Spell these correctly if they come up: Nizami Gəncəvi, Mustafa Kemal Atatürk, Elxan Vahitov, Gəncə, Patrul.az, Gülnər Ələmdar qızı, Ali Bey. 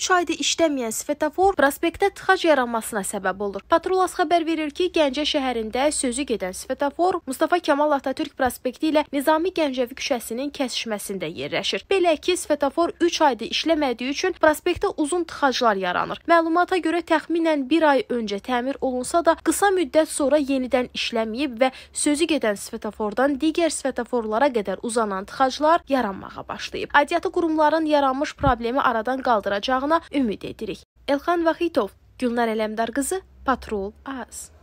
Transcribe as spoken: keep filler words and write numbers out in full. üç ayda işləməyən svetofor prospektdə tıxac yaranmasına səbəb olur. Patrul.az xəbər verir ki, Gəncə şəhərində sözü gedən svetofor Mustafa Kemal Atatürk prospekti ilə Nizami Gəncəvi küçəsinin kəsişməsində yerləşir. Belə ki, svetofor üç ayda işləmədiyi üçün prospektdə uzun tıxaclar yaranır. Məlumata görə təxminən bir ay öncə təmir olunsa da, qısa müddət sonra yenidən işləməyib və sözü gedən svetofordan digər svetoforlara qədər uzanan tıxaclar yaranmağa başlayıb. Aidiyyatı qurumların yaranmış problemi aradan qaldıracağına ümid edirik. Elxan Vahitov, Gülnər Ələmdar qızı, Patrul.az.